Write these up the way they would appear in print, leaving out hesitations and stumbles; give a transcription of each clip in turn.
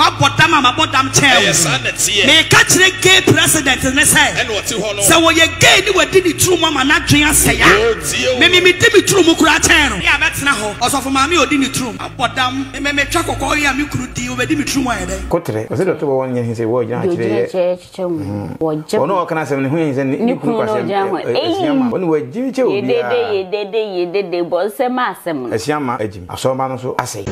What bottom am about them chair? May catch the gay president and say, so when you gay, you did it through Mama Nadrian say, maybe me did it through Mukuratan. Yeah, that's now. Also for Mammy or did it through. But damn, maybe Chaco Koya, you could deal with it through my day. Cotre, was it a 2 1 year? He said, well, you know, what can I say? Who is a new question? When we do they both say, Massam, as Yama, I saw Manoso, I say.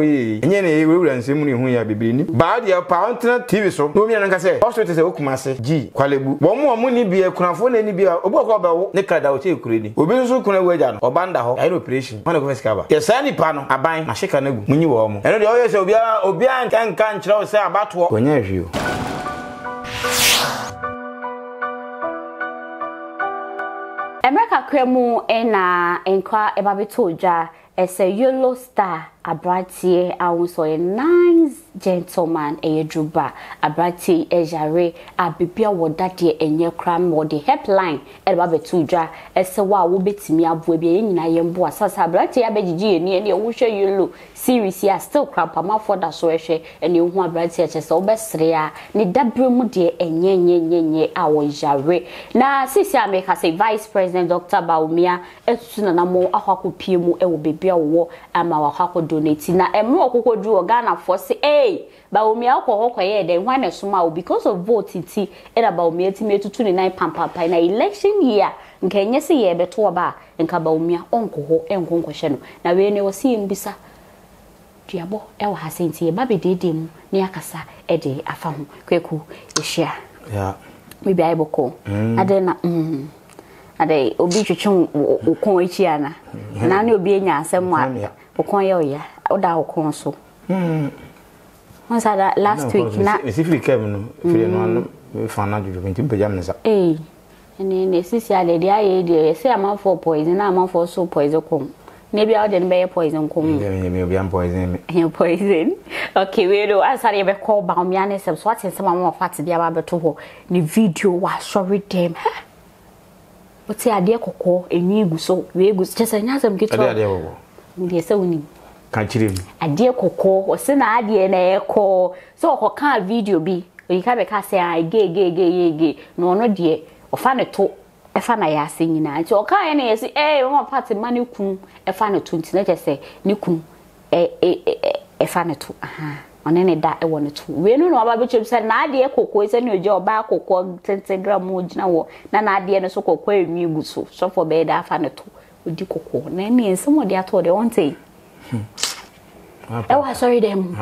Any ruins similar who are beginning. Bad your pound TV so no man can say, also to say, Okumase, G, Qualibu. One more money be a crown, any be a walk out here creating. We will soon come away down or Bandaho, I operation, one of us cover. Yes, any panel, I buy my shakanabu, Munuomo. And the others of Obian can't tell us about what we near you. America Cremo and Enqua Ebabitoja as a yellow star. A bratier, I was so a nice gentleman, a druba, a bratier, a jarre, a bibia, what that year, and your crime, or the helpline, a babetuja, a sawa will beat me up with being in a young boy, Sasa bratier, Beggy, near your wish you look. Serious, you are still crap, a mouth for that soiree, and you want bratier, just all best rea, need that broom, dear, and yen, our jarre. Now, Sisia make us a vice president, Dr. Bawumia, and sooner no more, a hawk of Pimu, and will be beer war, and our hawk of na emu koko du organa for say eh Bawumia alcohol koye den one asuma because of vote it e na Bawumia ti metu 29 pampa na election year nke enye se ye beto ba nka Bawumia onkoho enkonko hye no na we ne wose mbisa diabo e wo hasenti ye babedede mu ne akasa e de afa ho kweku ehia yeah me bi aiboko ade na ade obi twetwe okon echiana na ne obi enya asem a Okonya, Oda Okonso. Once last week, not if you came, if you found out you went to pajamas. Eh, and then the sister lady, I say I'm out for poison, I'm out for so poison. Come, maybe I'll then bear poison. Come, maybe I'm poison. You're poison. Okay, we do. I saw you call Bawumia and what is some more fat the other to the video was sorry, damn. What's the idea? Coco, a new so we was just another get to. Can't you? A dear cocoa or send an idea and a call. So, how can video be? We have a cast say, gay, no, no, dear, or fan a talk, a fan I are singing. And so, can I say, eh, one party manucum, a fan of 20, let us say, nucum, a fan of 2. Aha, on any that I wanted to. We know about which you said, Nadia cocoa is a new job, back or called 10 gram mood, no, Nana, dear, and so called queer new so for bed, I fan a two. Di koko na me ensomo de ato de won tei oh sorry them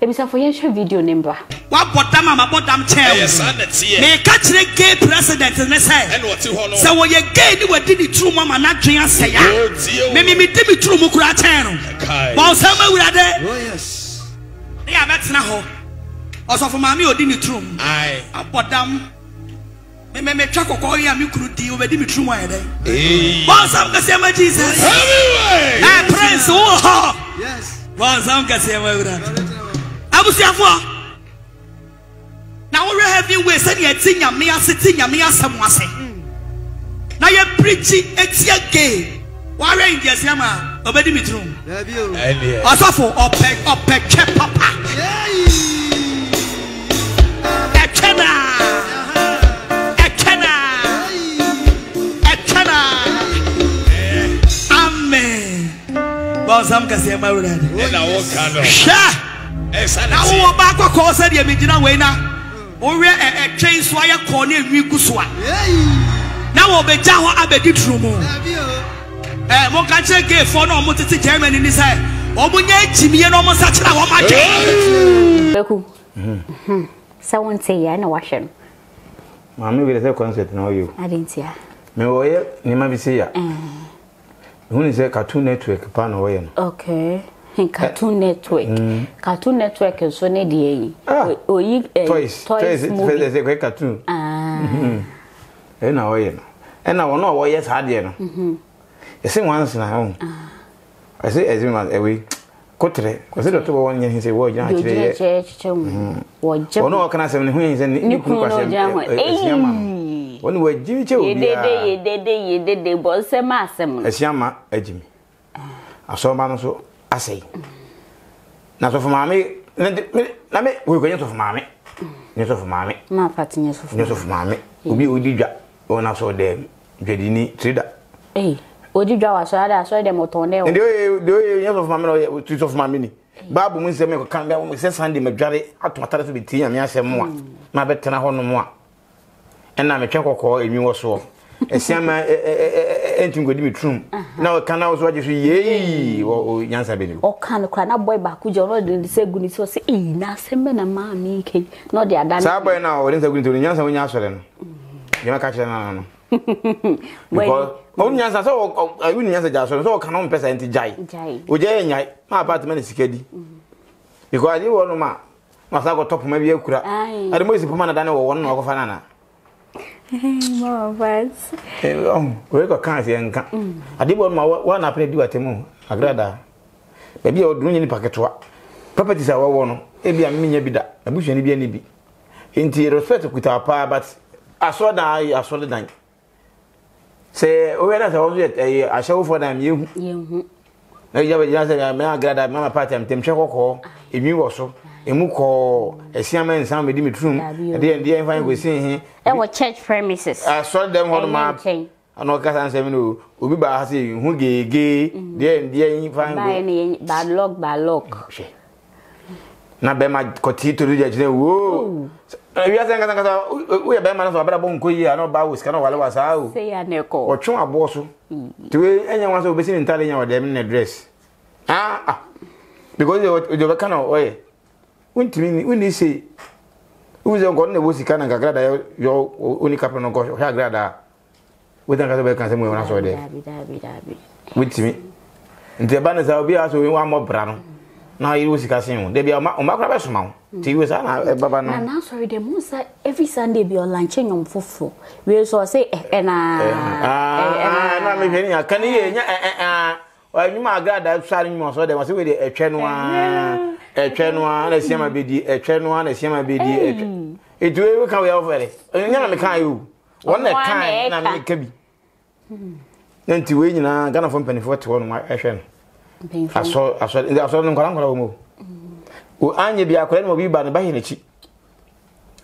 e bi for your video number what bottom am about them chair me catch the gay president and say so we gay di we did through Mama Nadrian say me did through Mukura chair but so me we dey oh yes yeah that's na ho also for Mama o did through I about them me track okoya me kuru di obedi me tru mo ede bonsam kase ma Jesus anyway I prince oh yes bonsam kase ma ura abusiafo na we heavy way say na ti nyame asiti nyame asam ase na ye preach etia gay wa re injesia ma obedi me tru asafo opek papa Bawumia kasi ema uradi. Ena wokano. Sha. Na uwo ba kwa kosa di emijina wena. Ure chain swaya kone miguswa. Na uwo beja ho abedi trumo. Eh mo kanche ke phone o mo titi Germany ni sai. O mo nya jimiye no mo sachira wo ma je. Beku. Someone say ya na washem. Mami we say concert na you. I didn't hear. Me oye ni ma bi say ya. Who is a Cartoon Network pan? Okay, Cartoon Network. Cartoon Network is so needy. Oh, you toys, there's a great cartoon. And I will know why, yes, I did. I say once in my home. I say, as you must away. Kotre, because the two one year he said, well, John, or no, can I say, when he's in New Cross, one way, Jimmy, they both say, Massam, as Yama, a Jimmy. I saw Mamaso, I say. Not of Mammy, we're going to Mammy. Yes, of Mammy, not fatting yes of Mammy. We would do when I saw them, Jedini, Trida. Eh. Would you draw a side? I saw them on there. And do you of Mamma, treat of Mammy? Babu Miss America can go with Sandy McJarry at Matara to be tea and yes, more. My better no more. And I'm a chuckle call in you or so. And Sam entering with me true. Now I can also watch you, yea, or Yansabin. Or can't cry now, boy, back with your lord and say goodness or say, now send men a mammy cake. Not the other. Saber now, or into the Yansa when you answer them. You might catch them. Well, only answer so I wouldn't answer just so canon present jai. Ujay, my apartment is kiddie. Because I do want to ma. Must I go top maybe a crack? I don't wish to put my dano one of another. More of us. We got cancer and I did want my one up to do at a moon. I grada. Maybe I'll do any packet. Properties are one. Maybe I mean, maybe that. I wish any be any be. Into respect with our power, but I saw that I saw the night. Say, oh, that's all yet. I show for them you. You have a young man, glad that Mamma Pat and Tim Chakoko, if you also, a muko, a shaman, some with him room, and the end we see him. They were church premises. I saw them on my chain. I know Cassan Seven will be by saying who gay, gay, then the end fine by lock by lock. Now, by my cotty to the judge, whoa. We are saying that we are better man of Abraham Koya, no bows can allow us out. Say a nickel or two abortion to anyone who is in Italian or them in a dress. Ah, because you were kind of way. When they say, who's your god, the wussy can and grada your only couple of gosh, her grada with another cancer when I saw there. With me, the banners I'll be out with one more brown. Now you will see Cassim. They be a macrobus mount. Tea was an now sorry, the moon every Sunday be on lunching on fufu. We also say, and I can't hear. Well, you might glad that Salim was with a chenoir, a chenoir, a semi biddy, a chenoir, a semi biddy. It will come over it. And you can't you. One at time, I make a then to win a gun of company for 1 my action. I saw in the afternoon, Colombo. Who Anya be a crane will be by the Bahinichi.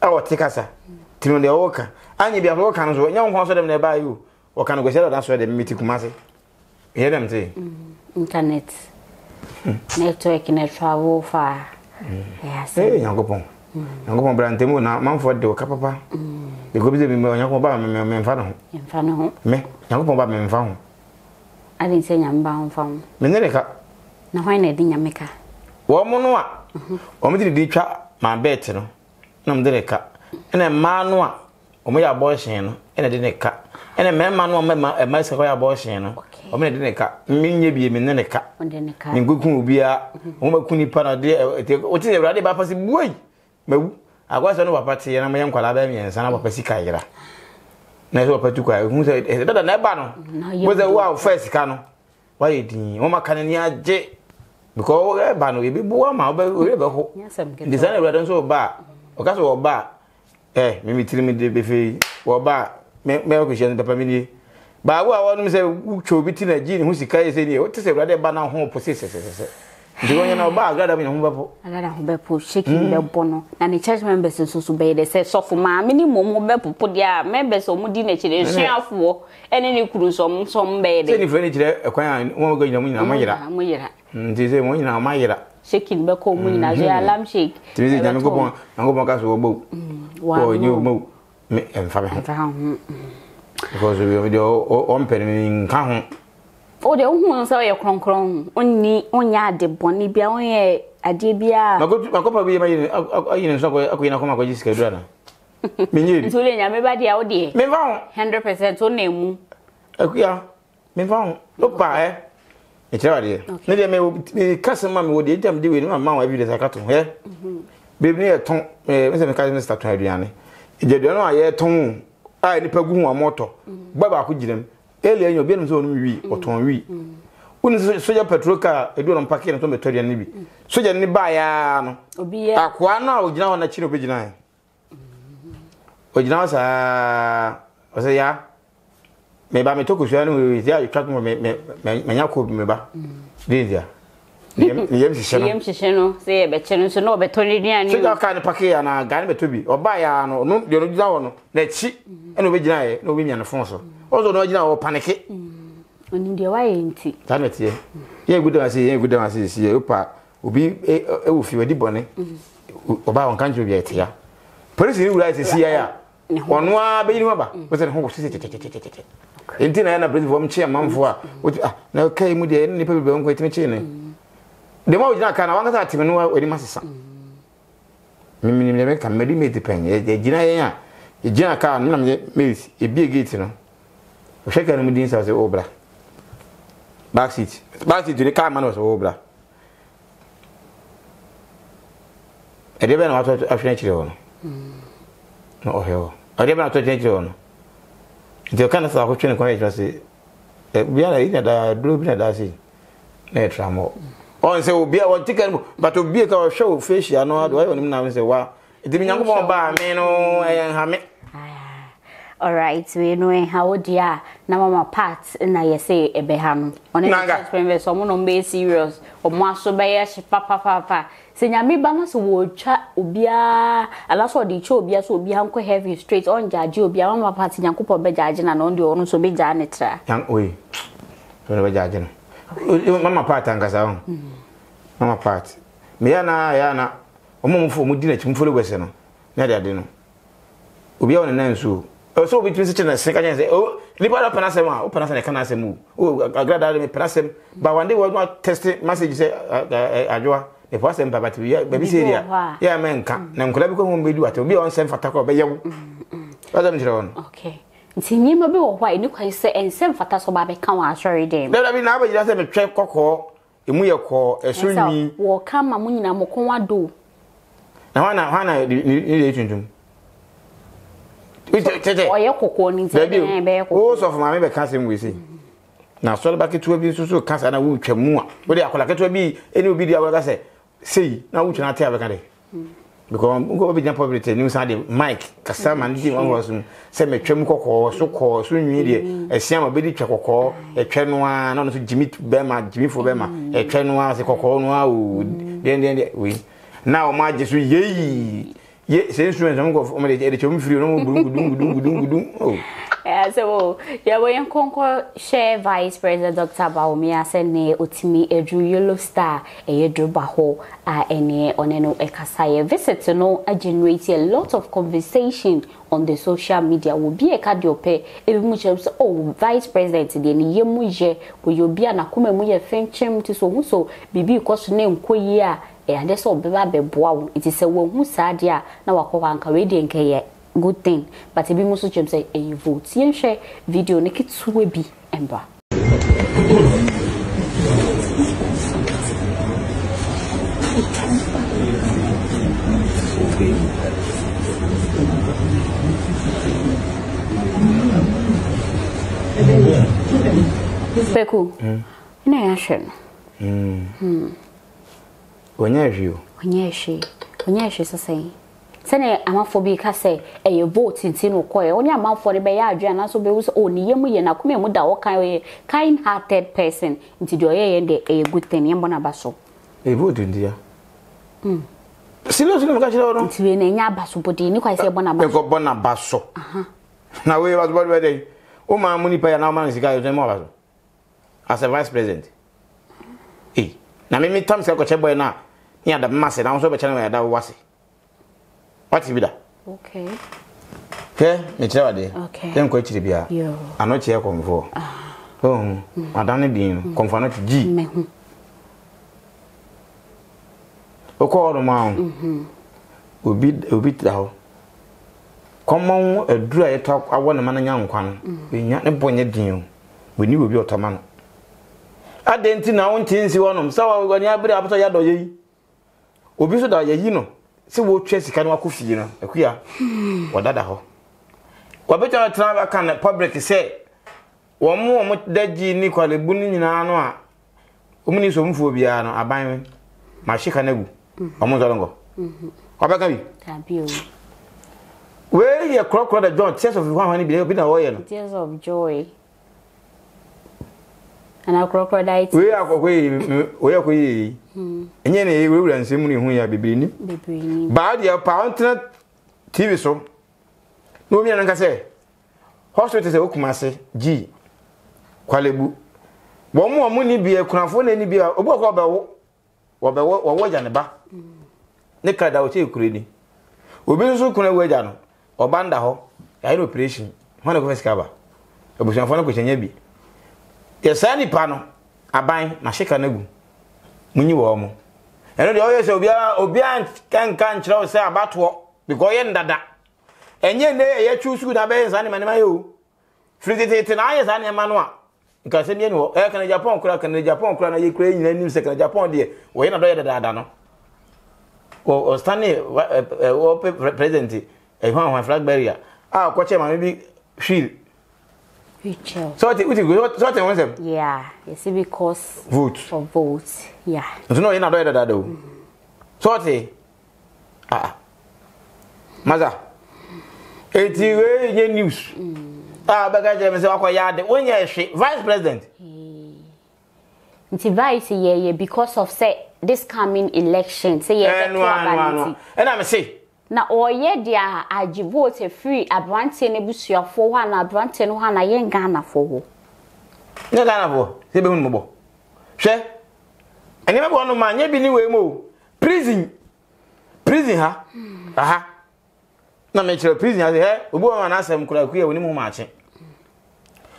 Our Tikasa, Timon de Oka, Anya be a Locans, or young ones of them nearby you, or can go sell that's where they meet you, Kumasi. Hear them say, Internet network in a travel fire. Yes, young Gopon Brantemo now, Mumford do Capapa. The good people in Young Obama, Memphano, me, Young Obama, Memphano. I didn't say I'm bound from Menerica. No, I didn't make her. Woman, only the trap, my better. No, Dereca, and a man, only abortion, and a dinner cut, and a man, a master abortion, or made a cut, mean you be a Menerica, and good could be a woman couldn't pan a dear, what is a rather by passing boy? I was on a party and I am Calabamian, son of a Pesicaira. Never particular, who said, "Is that a nebano? Was a wow first canoe? Why, dear, Oma Canania J? Because a bano will be warm out by river hope. Designer rather so bar, or castle or bar. Eh, maybe tell me the buffet or bar, milk and the family. But I want to say, who should be a gene who's the case in you? What is a rather banal home possesses? Do you know about that? I mean, Humberpo shaking the bono, and the church members in Susubay, they said, so for my minimum, Humberpo put their members or Mudinage, share for any cruise on some bed. Any furniture acquiring one going to win a Mayra. This is one in our Mayra. Shaking back home in a lamb shake. This is an go on and go back as a boat. Why you move and found because we have your own penny in town. Oh, the old ones are your crown. Only on yard the bonny be on a debia. I go to my copper be my in somewhere. I can't come up with this schedule. Minute, so then everybody out there. Me found 100% on name. Okay, me found. Look by it's already. Maybe I may cast a mammy with the item doing my mouth every day. I got to hear. Baby, a tongue, Mr. Cousin Statue Adriani. You don't know I hear tongue. I the Pagoon or motor. Baba could them. Earlier, your bins on me or ton we. Uni soja petroka edu na mpaki na tombe todi anibi. Soja ni ba ya no. Obiye. Akwa na ogina wona chiri obigina ya. Ogina sa oseya. Me ba me toko swa no ya atwa mo me nyako me ba. Dindia. Yem sisheno. Yem sisheno se be chenu so no be toni ni ani. Soja ka ni paki ya na ga ni be tobi. Oba ya no no de ogina wono na chi eno obigina ya no obimia no fonso. Ozo no ogina wo panike. Oni de wae nti tanete ye gudo ase si ye opa obi e wo fi wadi bone oba won kanjo bi atia police ni wura ase si ya ono a be ni waba o se ho se enti na na police vom che amamfo a na kai mu de ni pe be won ko etime che ne de ma ojina kana wanga ta time no wadi masesa mimi ni me kan medi me depend ye jina ye a ye jina ka na me e bi gate no o sheka ni din sa se obra back seat to the car man was obra. I didn't know what to finish on. No, hell. I didn't know what to change on. The kind of opportunity was we are in a blue bin that is a tram. On so be our ticket, but to be a show fish, I know how to even now say, wow, it didn't come about, man. Oh, I am. All right, we know how dear Namama parts and I say a beham. On a someone on base serious or master bear, papa. Senyami Bamas would chat ubia, alas or the chobias would be uncle heavy straight on judge, you'll be a mamma party and couple be judging and on the own so be janitor. Young we judging. Mamma part and Gazan. Mamma part. Miana, a moment for Mudina to follow Wesson. Nadia Dino. Ubi on a name so. So between such and second and say, oh, Libra Panasema, Panasa can ask him. Oh, I gradually may pass him, but one day we'll not test it. Message say, I draw the person, but we are baby. Yeah, man, come. Now, could I go home with you? I will be on send for Taco Bayo. Okay. See, you may be white, you can say, and send for Tasso Baby come out, sorry, Dame. Let me now, but you have a trap cock, a muya cock, a swing, or come a moon in a mokoma do. Now, Hannah, you oh, so my baby can't we see. Now, so back it will be so cast and I will come more. But I could like be any video I say. See, now we cannot tell everybody. Because go be jump over the news and Mike, Cassam and Jim was send me Chemco or so called soon media, a Sam Biddy Choco, a Chenoa, not to Jimmy Bema, Jimmy for Bema, a Chenoa, a Coco, then we now my just ye. Yes, instruments don't go for my editor. If you don't do, oh, so yeah, when Concord share Vice President Dr. Bawumia send me Utimi a Drew Yellow Star, a Drew Baho, and on an Ekasaya visit to know I generate a lot of conversation on the social media. Will be a cardiope, if much of oh, Vice President, then Yemuje will be an Akumemuya Fenchim to so, so Bibi Cos name Koya. And that's all baby wow. It is a woman who said, yeah, now I call Uncle Radiant K. Good thing, but if you must say, and you vote, see and share video naked sweepy ember. Speckle, in action. When you say, Senate, I'm a phobic, say, and you vote in Sino Coil, only a mouth for the Bayard, and also be only Yemu and Akume Muda, kind hearted person into the air and a good thing, Yamonabaso. A vote in dear. Sino, you know, to be a Yabaso, but you can say Bonabaso. Now we was one day. Oh, my money pay an hour is the guy of them all as a vice president. Hey. Na mimi tamsi akocheboy na ni ada masse na so be channel ya da wase what be da okay okay me chewa de okay dem ko chiri bia yo anoche e konfo oh adane din konfo na ji me hu oko oro ma obi dawo komon adura ye talk awon ma na nya nkwan we nya ne bonye din we ni obi otama no I didn't know until you want them. So I will go near after Yadoy. Obiso da Yayino. So what chess can walk with you, a queer or that ho. What better travel can the public say? One more dead gene called a bunny in Anoa. umini so mfobia no aban ma hika na gu omo zolongo obeka bi tampio we ye krokro da joy tears of one be na oye no tears of joy ana crocodile we akoyi enye na ye we wura nsem ni hu ya bebrini bebrini ba dia paunten tv so no mi ananka se hospital se okumase g kwalebu bo mo ni bia kunafo na ni bia obo ko ba wo wo jane ba ne kada wo che kureni obi so kuna wo jano obanda ho ya operation hwana ko feska ba obusan fo na ko chenye bi yesani pano aban na shika nagu munyi wo mo eno de oyese obia kan chira se abatwo because ye ndada enye ne ye chusu na be yesani manema yo fritete na yesani manwa nka se mienu e kana japan kura na ye kura nyina nim se kana japan de wo ye na do ye dada no o stani o president e hwan flag barrier ah ko che ma maybe shield picture so it would go so it won them yeah you see because vote for votes yeah you know you na do ye dada do so it ah maza eti we ye news ah bagaje me se akoya de when you vice president nti vice ye because of say this coming election say ye electoral and I say na oye dia aji vote free abrante ne busuafo ho na abrante no ho na ye Ghana fo ho ne Ghana fo se be hun mo bo hwe ene me bo no ma nya bi ni we mo prison ha aha na me chira prison as he obo ma na asem kura ku ye woni mu ma ache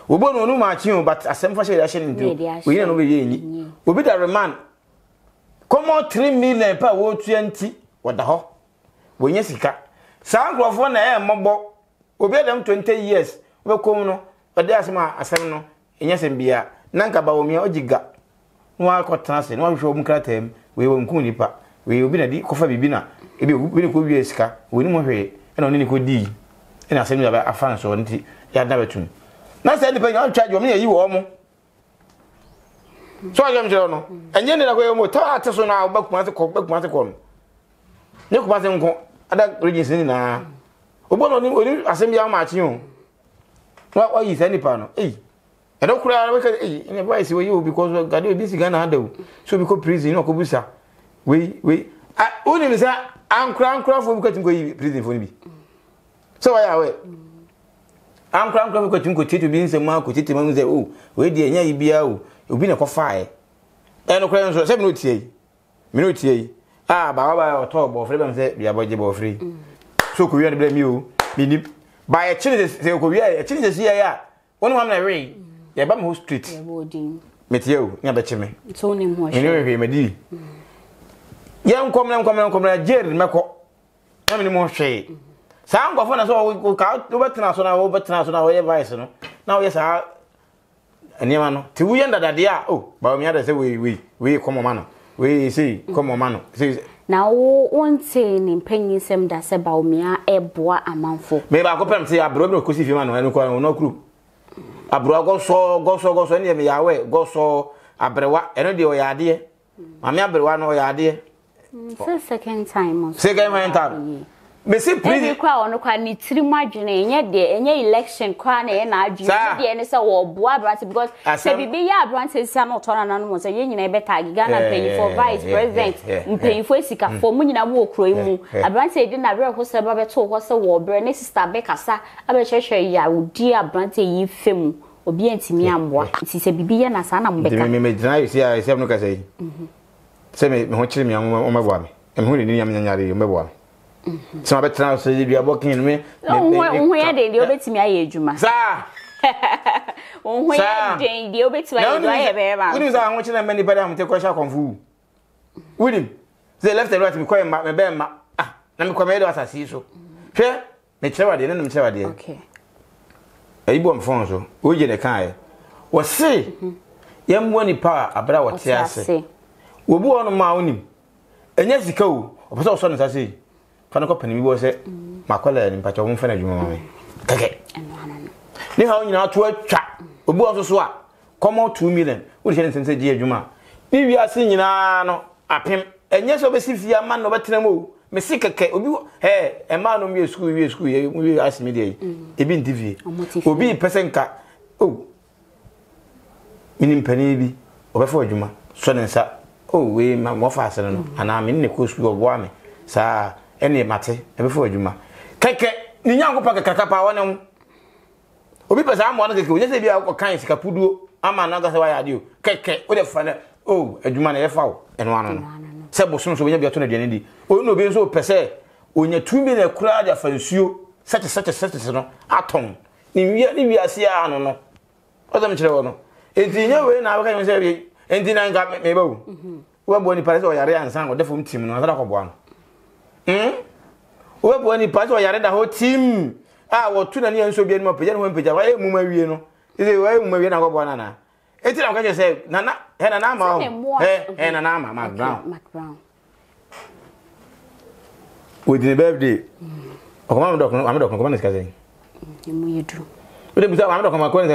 obo no no ma ache o but asem fa she reaction ndio we na no be ye ni obi da remand komo 3 million pa wo 20 woda ho we nya sika san grofo na e mbo obi dem 20 years we kom no ode asem no enya sem bia na nka Bawumia ojiga no akotana se no hwe omkratem we won ku nipa we obi na di kofa bibi na ebi obi ne ko bi sika woni mo hwe eno ni ko di ena se nwa afan so nti ya da betum na se ni pe on charge o me yi wo mo so agam jero no enye ni na ko yo mo ta ate so na ba kuma se ko ne kuma se nko ada regions ni na obo no ni asem bia ma achi o wa o yi se ni pa no e do kura we ka ne vice we you because gade obi si Ghana hada o so bi ko prison no ko busa we ah oni mi sa ankra fo bi ko tin ko yi prison fo ni bi so wa ya we ankra fo ko tin ko titu bi nse ma ko titu ma nse o we di enya yi bia o obi na ko fae e no kura nso se mi no tie ah baba o to bo free be say bia bo je bo free so ko wi an blame you mi ni ba e chiri se ko wi e chiri se si ya wonu am na we ya ba mo street ya bo din metie o nya ba che me so ni mo she ni we me di ya nkom na jail me ko na mi mo she sa an go fo na so o ka o betna so na o ye vice no na o ye sa aniama no ti wi yanda dade a o ba mi ada se we komo ma no we see come on man see now one thing in penny sem da se Bawumia eboa amanfo me ba ko pem say abro me ko si fi man no ko no group abro go so ni me yawe go so abrewa eno de o yaade mame abrewa no o yaade second time me see prison kwa ono kwa ni tirimu adwene enye election kwa na e na adwene de ene se wo boa branch because se bibi ya branch is not turn na no so ye nyina e beta Ghana pay for vice president pay for sika for mu nyina wo okro mu branch e di na re ho se ba beto ho se wo bre ne sister be kasa abechehwe ya odi branch yi fem obi antimi amboa ti se bibi ya na sa na mbeka me deny you see I say no kasa yi se me ho chiri mi o meboa me em ho ni ni amnyanyare meboa so I better say you are working me where dey obetimi aye adwuma sa where dey obetimi aye beba we say I want na many body am take kwasha konfu we dey say left and right me call me be ma ah na me call me do asasi so hwe me chewade na me chewade okay e ibo am phone so o je ne kan e we say yam woni power abra wo te ase wo bu onu ma onim enye sika o oboso oso ne sase fana ko panimi bo se makola ni pacho mo fana djuma mame keke ni ha onyina to atwa obu oso so a komo 2 million wo je nsense je djuma Bibi asini na ano apim. Enye so besifi ya man no betinemu. Mesi keke obi hey emano mi school ye mi asimi dey. Ebi ndivi. Obi pesenka. Oh. Minim pani bi obefo adwuma. So nensa. Oh we ma mo fa asene no. Ana me ne ko school obo ame. Sa ene mate ebefo adwuma. Keke ni nyankopa kekaka pa wonem. Obi pesa amwa no keke o nyese bi akokan sika puduo ama na gasa wa ya dio. Keke o de fane oh adwuma na yefa wo eno ano no se bosun so benya bia to na duane di o no be so pese onya tumi na kura da fansuo such no atom ni wi ase ano no o dem chire wo no enti nya we na abaka nse bi enti na nga me ba wo wo bo ni pese o yare ansan o defo mtim no sada ko bo ano wo bo ni pese o yare da ho tim a wo tu na ni enso bia ni mo peje no peje wa e mu ma wie no ise wa e mu ma wie na ko bo na na enti na ka say nana Nana Ama Nana Ama McBrown. With the birthday. I'm doctor. Come on, say. You do. I'm doctor. I'm not going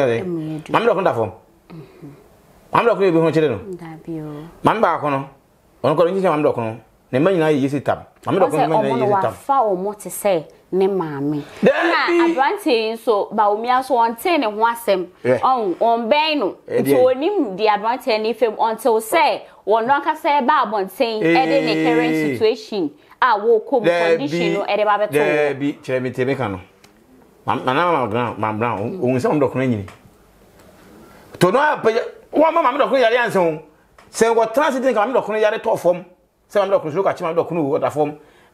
to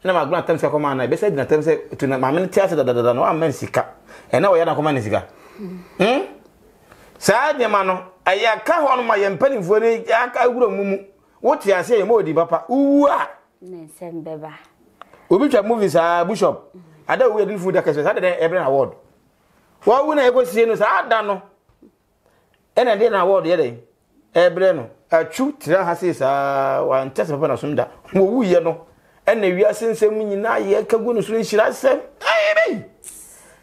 na ma gba tamse ko ma na be se dina tamse to na ma me tiase da no am sika e na o ya na ko ma sika sa de ma no aya ka ho no ma ye mpani fu ne ya ka gura mumu wo tiase ye ma odi papa uwa ne sem beba obi twa movies a bishop ada we din fu da kase sa de every award wa wu na e ko sie no sa ada no e na de na award ye de ebre no atwu tira ha se sa wa ntase papa na somda wo wu ye no ene wi asensem nyina ye kagu no so nhira sem ayi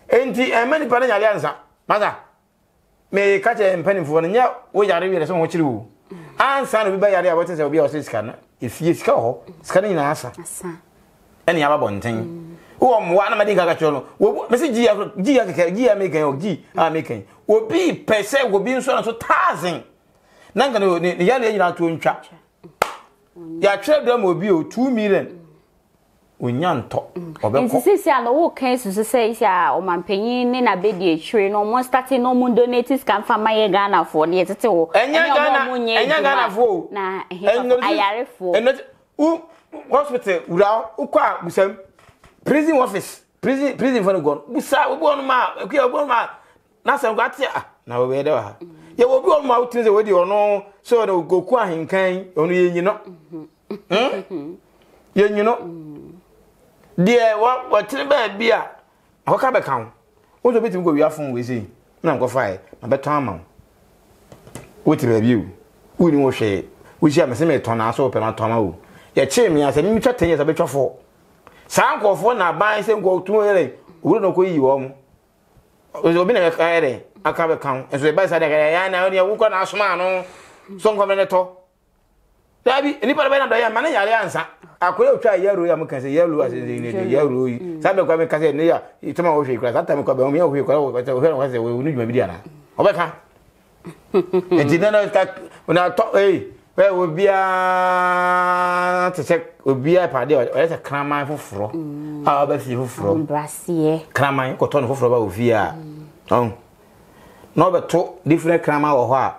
enti emani pa na alianza maza me ka je empani fo no nya wo yare wi so ho kiri wo ansa no bi ba yare abote se obi o se sika na ifie sika ho sika nyina asa ene ya babonten wo mo wa na ma di gaga cholo wo me se gi ya me kan o gi a me kan obi pese obi nso na so 1000 na ngana wo ne ya nyina to ntwa ya trade dem obi o 2 million unyanto obeko sisi ana wo kan susu sei sia o mampanyin ne na bedi ehwire no mo starting no mo donate scan fama ye Ghana for ne tete wo enya Ghana for na ayare for u hospital ura ukwa busam prison office prison for go busa obi onu ma eki obi onu ma na sem gwatia na we dey wa ye obi onu ma utin ze we dey onu so dey go ku ahinkan onu ye nyino ye nyino dear, what be a hocker account? What a bit of go your phone with you. No, go fire, my better. What a review. We know shade. We shall miss me a ton as open on Tomo. Your chimney as a new chatting is a better for. Some go for now buy and go to early. We don't go you home. It will be a carry, a cover account, as we buy Saturday. I only a woman as man, some commentator. Dabi nipa ba na do ya mane yare ansa akore otwa yaro ya mkan se yaro ase ne yaro yi sabe kwa me kase ne ya itema wo hwe kra satam kwa ba me hwe kra wo hwe se we nu juma bi dia na obeka enti na no ta na to we obia te check obia pa de o se kraman foforo a ba si foforo brasie kraman ko to no foforo ba ofia on no be to different kraman wo ho a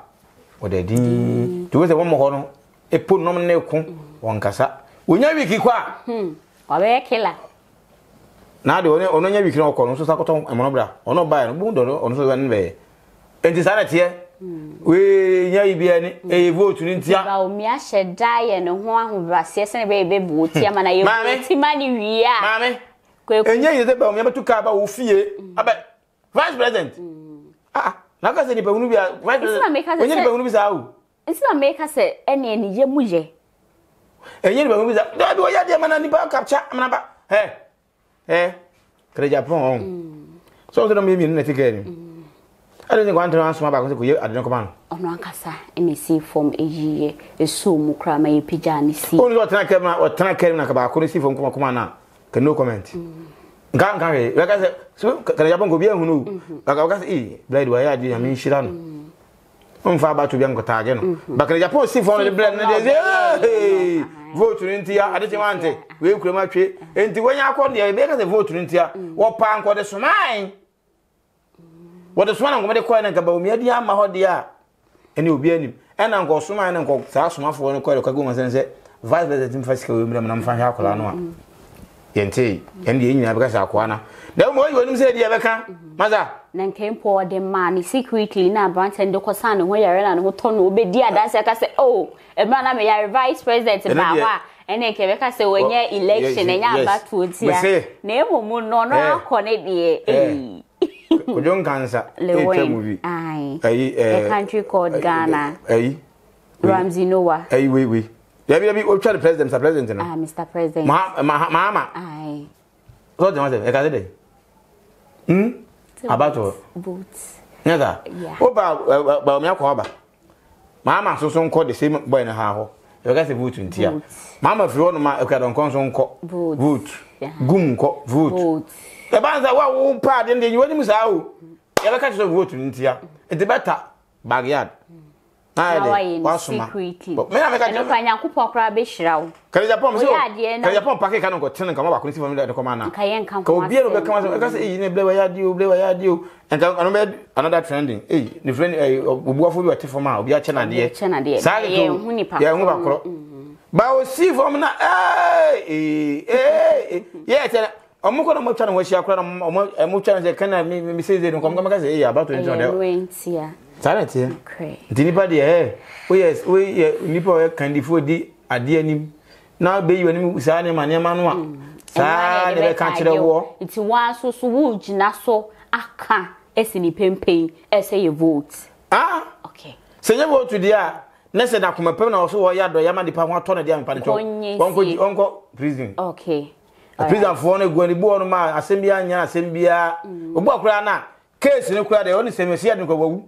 o de din to we se wo mo ho no e put nom ne ku wonkasa wonya wiki kwa obe kila na de ono nya wiki na okọ no so sakoton amano bra ono bae no bundo ono so wan be enti sanati e we nya ibia ni e vote ni ntia ba o mi a sheda ye ne ho ahobrase se ne be vote ama na ye vote mani wi a mame enya ye de ba o mi abatuka ba wo fie abe vice president na ka se ni ba unu bia vice president onye ni ba unu bi sa o it's not make us say any ye muje. And you know, that way, dear man, and capture. Eh, Japan. So, don't mean anything. I don't want to answer my back. I don't command. ono akasa emisi form ejiye eso mu kra ma yepijani si only what tanaka na kaba akoni si form kuma kuma na can no comment nganga we like say so can ya bongo bi ehunu kaka ka e blade wa ya di ami shira no mfa ba to bi ngota age no ba kan ya po si form blade na dey vote ntia adete wante we kura ma twe enti wanya akọ de be ka vote ntia wo pa anko de soman what is one of the coin and Bawumia Mahodia? And you'll be any. And Uncle Suma and Uncle Sasma for one coil of Kagumas and said, Vice President Fasco, Madame Fanjacolano. Yente, and the Indian Abrasaquana. No more you wouldn't say the Abaca, Mother. Then came poor the man, secretly, now Brant and Docosan, where and Hoton will be dear. That's like I said, oh, a man may I Vice President Baba. And I can say when your election and your battles. Name moon, no, connect John cancer. Lewen. Aye. A country called Ghana. Aye. Ramsey Noah. Aye, we. We try the president, Mr. President. Ah, Mr. President. Mahama. Aye. What do you want? About boots. Neither. Yeah. Oh, but me akoba. Mahama so so called the same boy in haho. You guys a boot in tia. Mama if you want ma okay don come so call. Boot. Gum call boot. The bands are well proud and then you want to ever catch the vote in India. It's better Bagyard. I was secretly. But may I make a fine uncle rubbish row? Carry upon so I upon packet cannot go ten and come up with the commander. Cayen come because you blame you and another trending. Eh, the friend a tea for my be a channel. Sorry, but see from now. Yes. I'm going to try to watch your crown. I'm going to can I say they don't come back as about to enjoy their silence here. Anybody, eh? Oh, yes, we nipple can defoe the idea. Now be you and Sani Manuan. Sani, I can't the war. It's one so wood, not so. I can't. As any pain, as a vote. Ah, okay. Say your vote to the air. Nested up from a pen or so. I had the Yamadi Pama Tony and Panton. Uncle prison. Okay. A prison for only going to born on my Assembia, Obakrana, case in the only same as Yanuko,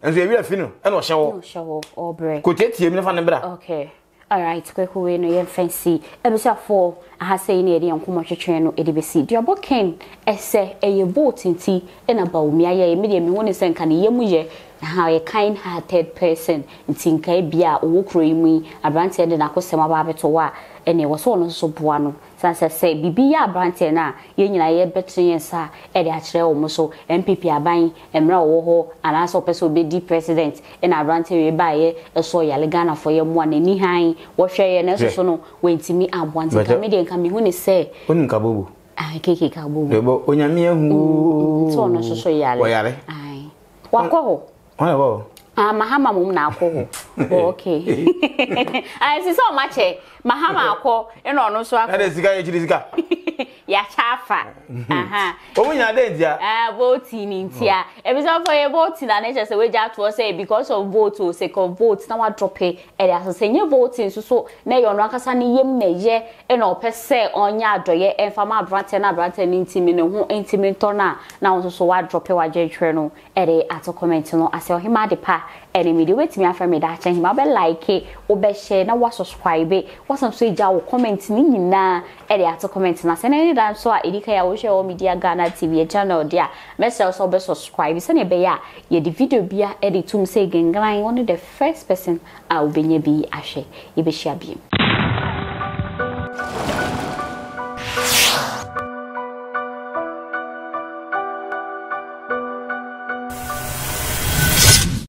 and they will finish and was show or break. Could get him okay. All right, quick away no young fancy. Ever so for I have saying a young commercial train or ABC. Your book can essay a boat in tea and about me. I immediately want to send can ye how a kind hearted person in Tinka Bia or Creamy, a branch and a customer barbetoa, and it was all so buono. Sans I say, Bibia Brantena, Yenna, Betrian, sir, Eddie Atre or Mosso, MPP are buying, and Rawoho, and as Opus will be the president, and I ran to buy a soya legana for your one and behind, wash your Nessono, waiting me and one comedian coming when he say, Uncabu. I kick Kabu, Onyamia, so no so yale. Aye. Wako. Mahama mum na akọ okay I see so much Mahama akọ e no no so akọ na sika ye sika ya chafa aha omunya de ntia vote ni ntia e be so for your vote na nature say we just to say because of vote o say call vote na wa drop e dey so say nye vote nso so na ye no akasa ne yem na ye e na opese onya adoye e fa ma brante ni ntimi ne ho ntimi to na nso so wa drop e wa je twere no e dey at comment no ase ohima de pa enemy do wait me afem da change ma be like e obe share na wa subscribe wa some so ja wo comment ni nyina e dey at comment na se na ni dan so a edika ya wo share o media Ghana TV channel dia me say so be subscribe se na be ya ye the video bia e dey tum say genglan one the first person a obenye bi ahwe e be share bi